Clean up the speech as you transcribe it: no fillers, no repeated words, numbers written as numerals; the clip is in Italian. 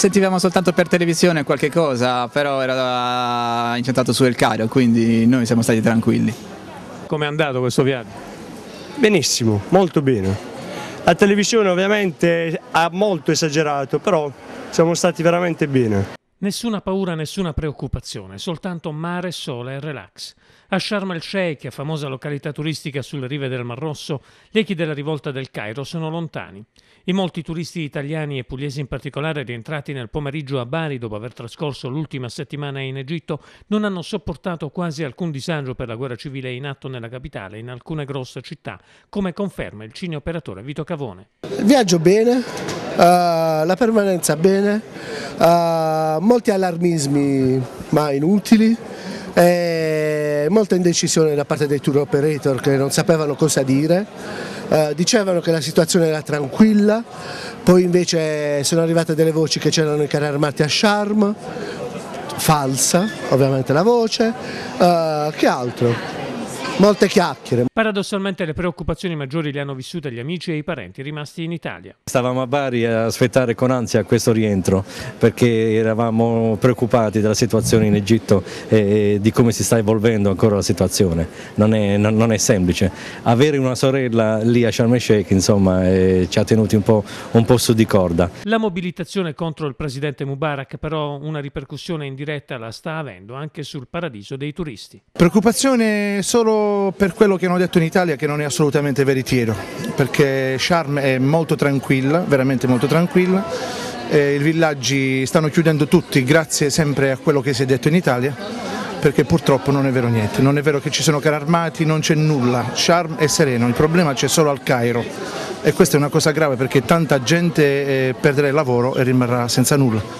sentivamo soltanto per televisione qualche cosa, però era incentrato su El Cairo, quindi noi siamo stati tranquilli. Com'è andato questo viaggio? Benissimo, molto bene. La televisione ovviamente ha molto esagerato, però siamo stati veramente bene. Nessuna paura, nessuna preoccupazione, soltanto mare, sole e relax. A Sharm el-Sheikh, famosa località turistica sulle rive del Mar Rosso, gli echi della rivolta del Cairo sono lontani. I molti turisti italiani e pugliesi in particolare rientrati nel pomeriggio a Bari dopo aver trascorso l'ultima settimana in Egitto non hanno sopportato quasi alcun disagio per la guerra civile in atto nella capitale e in alcune grosse città, come conferma il cineoperatore Vito Cavone. Viaggio bene. La permanenza bene, molti allarmismi ma inutili, molta indecisione da parte dei tour operator che non sapevano cosa dire, dicevano che la situazione era tranquilla, poi invece sono arrivate delle voci che c'erano i carri armati a Sharm, falsa ovviamente la voce, che altro? Molte chiacchiere. Paradossalmente le preoccupazioni maggiori le hanno vissute gli amici e i parenti rimasti in Italia. Stavamo a Bari a aspettare con ansia questo rientro perché eravamo preoccupati della situazione in Egitto e di come si sta evolvendo ancora la situazione. Non è semplice. Avere una sorella lì a Sharm el-Sheikh insomma ci ha tenuti un po' su di corda. La mobilitazione contro il presidente Mubarak però una ripercussione indiretta la sta avendo anche sul paradiso dei turisti. Preoccupazione solo per quello che hanno detto in Italia, che non è assolutamente veritiero, perché Sharm è molto tranquilla, veramente molto tranquilla, e i villaggi stanno chiudendo tutti grazie sempre a quello che si è detto in Italia, perché purtroppo non è vero niente, non è vero che ci sono carri armati, non c'è nulla, Sharm è sereno, il problema c'è solo al Cairo e questa è una cosa grave perché tanta gente perderà il lavoro e rimarrà senza nulla.